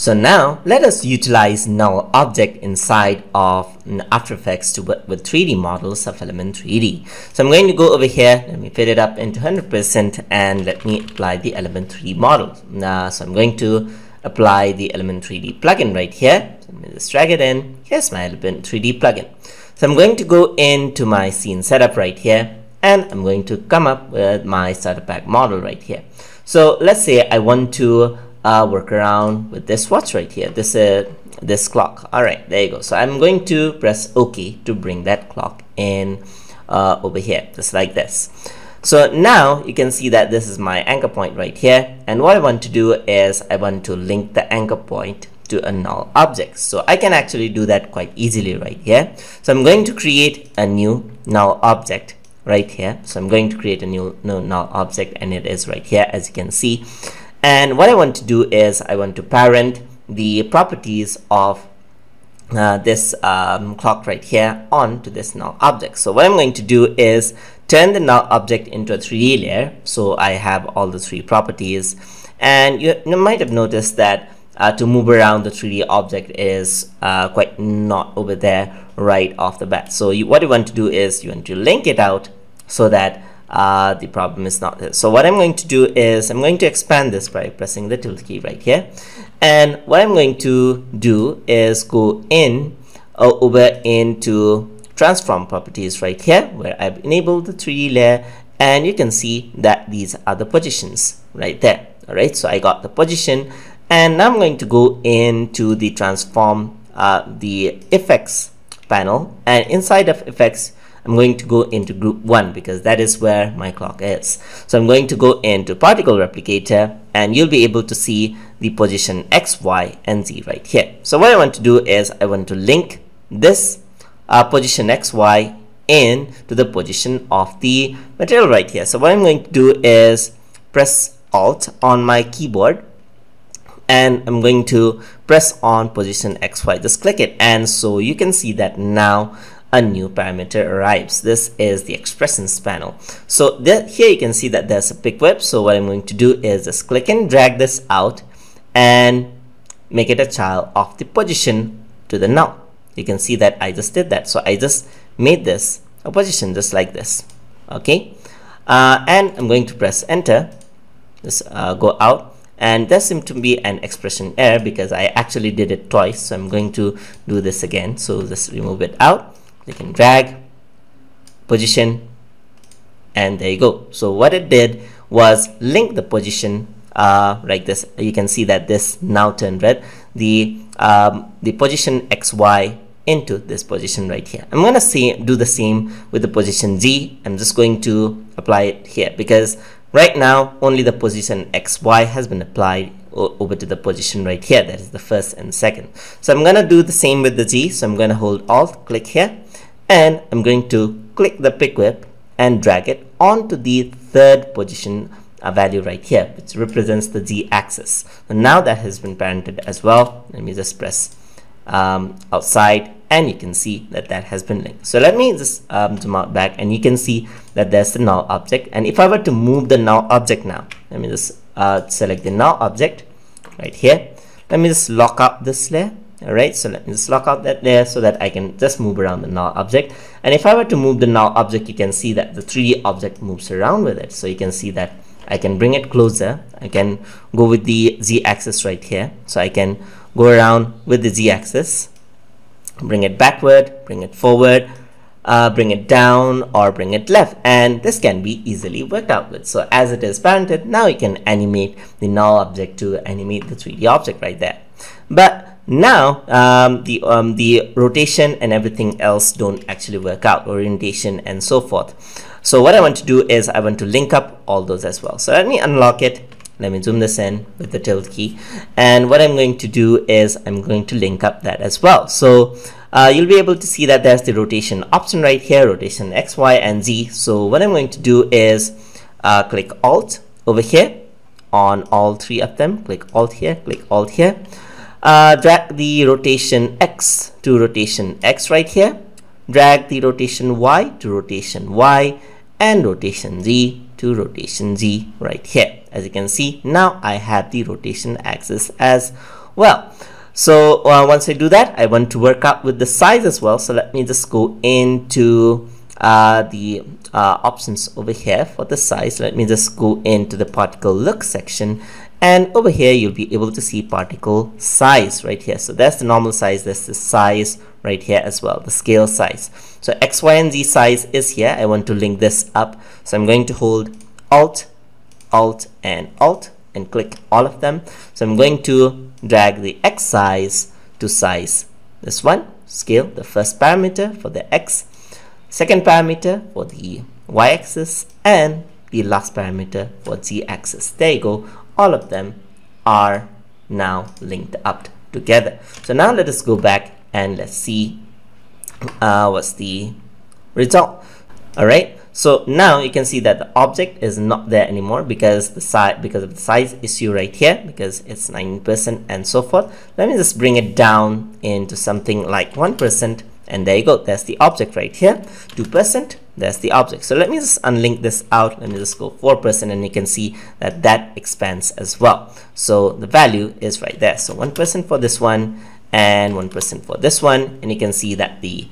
So now let us utilize null object inside of After Effects to work with 3D models of Element 3D. So I'm going to go over here, let me fit it up into 100% and let me apply the Element 3D model. So I'm going to apply the Element 3D plugin right here. So let me just drag it in. Here's my Element 3D plugin. So I'm going to go into my scene setup right here and I'm going to come up with my starter pack model right here. So let's say I want to work around with this watch right here, this clock. All right, there you go. So I'm going to press OK to bring that clock in over here, just like this. So now you can see that this is my anchor point right here, and what I want to do is I want to link the anchor point to a null object. So I can actually do that quite easily right here. So I'm going to create a new null object right here. So I'm going to create a new null object, and it is right here as you can see. And what I want to do is I want to parent the properties of this clock right here onto this null object. So what I'm going to do is turn the null object into a 3D layer. So I have all the three properties, and you might have noticed that to move around the 3D object is quite not over there right off the bat. So what you want to do is you want to link it out so that the problem is not there. So what I'm going to do is I'm going to expand this by pressing the tilde key right here, and what I'm going to do is go in over into transform properties right here where I've enabled the 3D layer, and you can see that these are the positions right there. All right, so I got the position, and now I'm going to go into the transform the effects panel, and inside of effects I'm going to go into group 1 because that is where my clock is. So I'm going to go into particle replicator, and you'll be able to see the position X, Y, and Z right here. So what I want to do is I want to link this position X, Y in to the position of the material right here. So what I'm going to do is press Alt on my keyboard, and I'm going to press on position X, Y. Just click it, and so you can see that now a new parameter arrives. This is the expressions panel. So here you can see that there's a pick whip. So what I'm going to do is just click and drag this out and make it a child of the position to the null. You can see that I just did that. So I just made this a position just like this. Okay, and I'm going to press enter. Just go out, and there seemed to be an expression error because I actually did it twice. So I'm going to do this again. So just remove it out. You can drag position, and there you go. So what it did was link the position like this. You can see that this now turned red, the position XY into this position right here. I'm going to do the same with the position Z. I'm just going to apply it here because right now only the position XY has been applied over to the position right here, that is the first and second. So I'm going to do the same with the Z. So I'm going to hold Alt, click here, and I'm going to click the pick whip and drag it onto the third position value right here, which represents the Z axis. So now that has been parented as well. Let me just press outside, and you can see that that has been linked. So let me just zoom out back, and you can see that there's the null object. And if I were to move the null object now, let me just select the null object right here. Let me just lock up this layer. All right, so let me just lock out that layer so that I can just move around the null object. And if I were to move the null object, you can see that the 3D object moves around with it. So you can see that I can bring it closer. I can go with the Z axis right here. So I can go around with the Z axis, bring it backward, bring it forward, bring it down, or bring it left. And this can be easily worked out with. So as it is parented, now you can animate the null object to animate the 3D object right there. But now the rotation and everything else don't actually work out, orientation and so forth. So what I want to do is I want to link up all those as well. So let me unlock it. Let me zoom this in with the tilde key, and what I'm going to do is I'm going to link up that as well. So you'll be able to see that there's the rotation option right here, rotation X, Y, and Z. So what I'm going to do is click Alt over here on all three of them. Click Alt here, click Alt here. Drag the rotation X to rotation X right here, drag the rotation Y to rotation Y, and rotation Z to rotation Z right here. As you can see, now I have the rotation axis as well. So once I do that, I want to work out with the size as well. So let me just go into the options over here for the size. Let me just go into the particle look section, and over here you'll be able to see particle size right here. So that's the normal size, that's the size right here as well, the scale size. So X, Y, and Z size is here. I want to link this up. So I'm going to hold Alt, Alt and click all of them. So I'm going to drag the X size to size. This one, scale, the first parameter for the X, second parameter for the Y axis, and the last parameter for Z axis. There you go. All of them are now linked up together. So now let us go back and let's see what's the result. All right. So now you can see that the object is not there anymore because of the size issue right here, because it's 9% and so forth. Let me just bring it down into something like 1%, and there you go. That's the object right here. 2%. That's the object. So let me just unlink this out. Let me just go 4%, and you can see that that expands as well. So the value is right there. So 1% for this one and 1% for this one, and you can see that the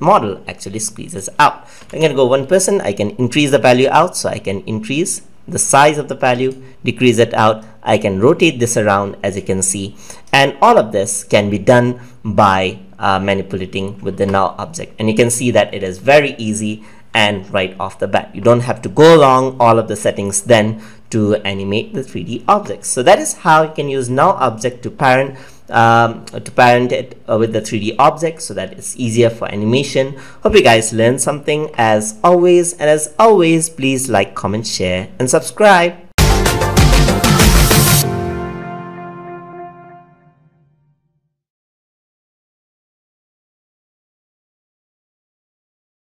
model actually squeezes out. I'm going to go 1%. I can increase the value out, so I can increase the size of the value, decrease it out. I can rotate this around, as you can see, and all of this can be done by manipulating with the null object, and you can see that it is very easy and right off the bat. You don't have to go along all of the settings then to animate the 3D objects. So that is how you can use null object to parent it with the 3D object, so that it's easier for animation. Hope you guys learned something, as always, and as always, please like, comment, share, and subscribe.